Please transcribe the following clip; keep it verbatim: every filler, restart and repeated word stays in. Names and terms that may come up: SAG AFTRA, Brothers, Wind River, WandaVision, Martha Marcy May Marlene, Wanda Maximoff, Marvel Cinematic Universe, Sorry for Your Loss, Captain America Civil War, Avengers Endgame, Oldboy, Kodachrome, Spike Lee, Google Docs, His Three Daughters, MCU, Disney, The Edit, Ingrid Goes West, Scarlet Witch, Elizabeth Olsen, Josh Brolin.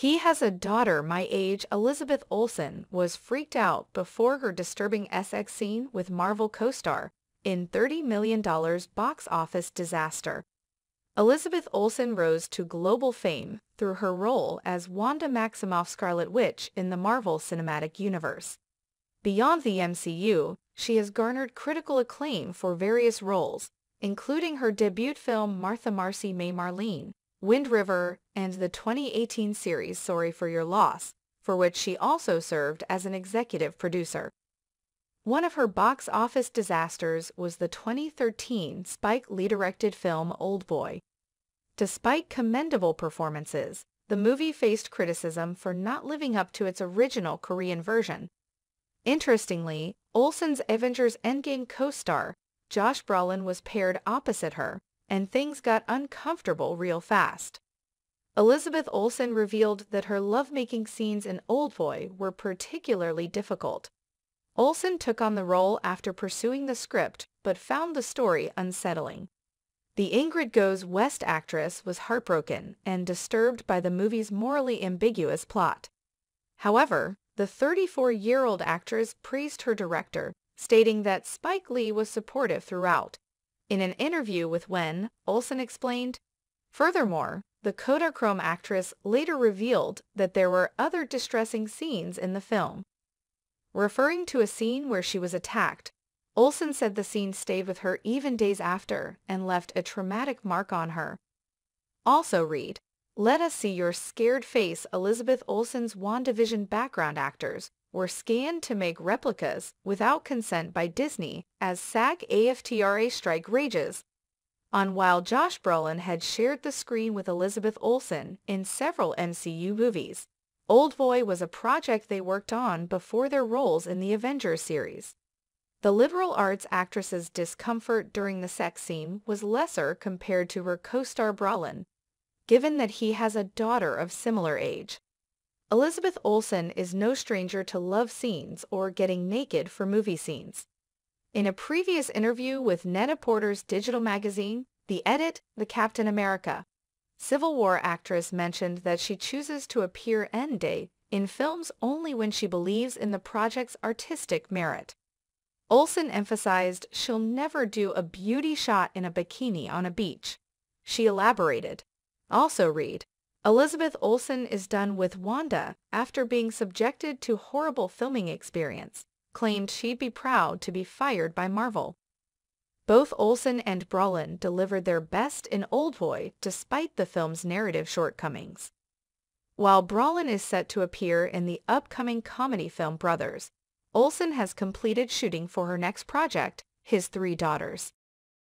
He has a daughter my age. Elizabeth Olsen was freaked out before her disturbing S X scene with Marvel co-star in thirty million dollars box office disaster. Elizabeth Olsen rose to global fame through her role as Wanda Maximoff, Scarlet Witch in the Marvel Cinematic Universe. Beyond the M C U, she has garnered critical acclaim for various roles, including her debut film Martha Marcy May Marlene, Wind River, and the twenty eighteen series Sorry for Your Loss, for which she also served as an executive producer. One of her box office disasters was the twenty thirteen Spike Lee directed film Oldboy. Despite commendable performances, the movie faced criticism for not living up to its original Korean version. Interestingly, Olsen's Avengers Endgame co-star, Josh Brolin, was paired opposite her, and things got uncomfortable real fast. Elizabeth Olsen revealed that her lovemaking scenes in Oldboy were particularly difficult. Olsen took on the role after pursuing the script but found the story unsettling. The Ingrid Goes West actress was heartbroken and disturbed by the movie's morally ambiguous plot. However, the thirty-four-year-old actress praised her director, stating that Spike Lee was supportive throughout. In an interview with When, Olsen explained, furthermore, the Kodachrome actress later revealed that there were other distressing scenes in the film. Referring to a scene where she was attacked, Olsen said the scene stayed with her even days after and left a traumatic mark on her. Also read, let us see your scared face. Elizabeth Olsen's WandaVision background actors were scanned to make replicas without consent by Disney as SAG AFTRA strike rages on, while Josh Brolin had shared the screen with Elizabeth Olsen in several M C U movies. Oldboy was a project they worked on before their roles in the Avengers series. The liberal arts actress's discomfort during the sex scene was lesser compared to her co-star Brolin, given that he has a daughter of similar age. Elizabeth Olsen is no stranger to love scenes or getting naked for movie scenes. In a previous interview with Netta Porter's digital magazine, The Edit, the Captain America Civil War actress mentioned that she chooses to appear end-day in films only when she believes in the project's artistic merit. Olsen emphasized she'll never do a beauty shot in a bikini on a beach. She elaborated. Also read, Elizabeth Olsen is done with Wanda after being subjected to horrible filming experience, claimed she'd be proud to be fired by Marvel. Both Olsen and Brolin delivered their best in Oldboy despite the film's narrative shortcomings. While Brolin is set to appear in the upcoming comedy film Brothers, Olsen has completed shooting for her next project, His Three Daughters.